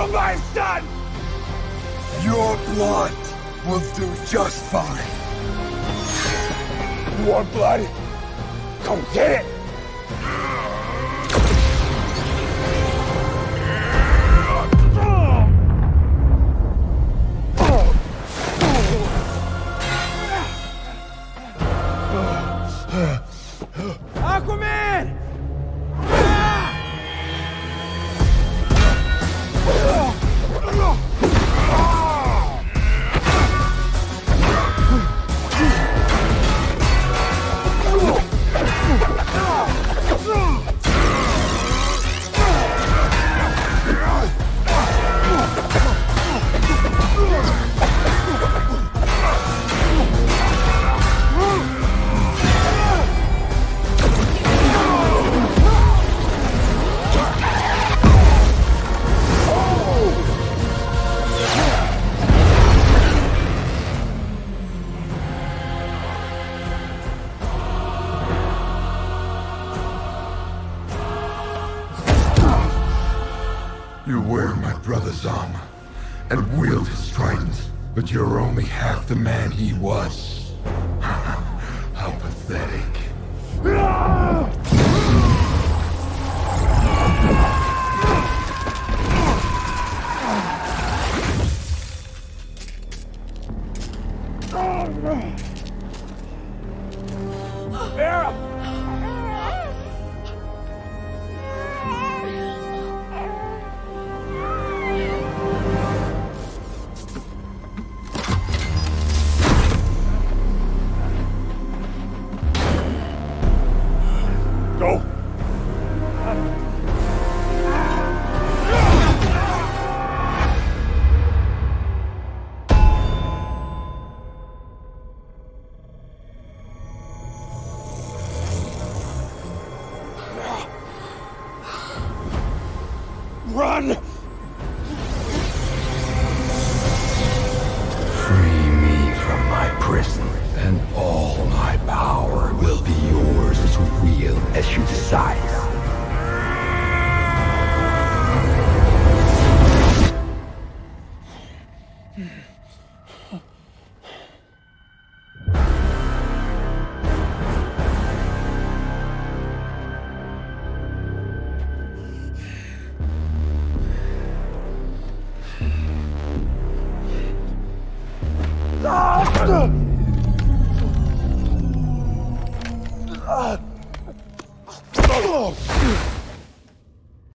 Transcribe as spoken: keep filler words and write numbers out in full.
from my son! Your blood will do just fine. You want blood? Come get it! Aquaman! You wear my brother's armor, and wield his trident, but you're only half the man he was. How pathetic. Run! Free me from my prison, and all my power will be yours to wield as you desire. Oh!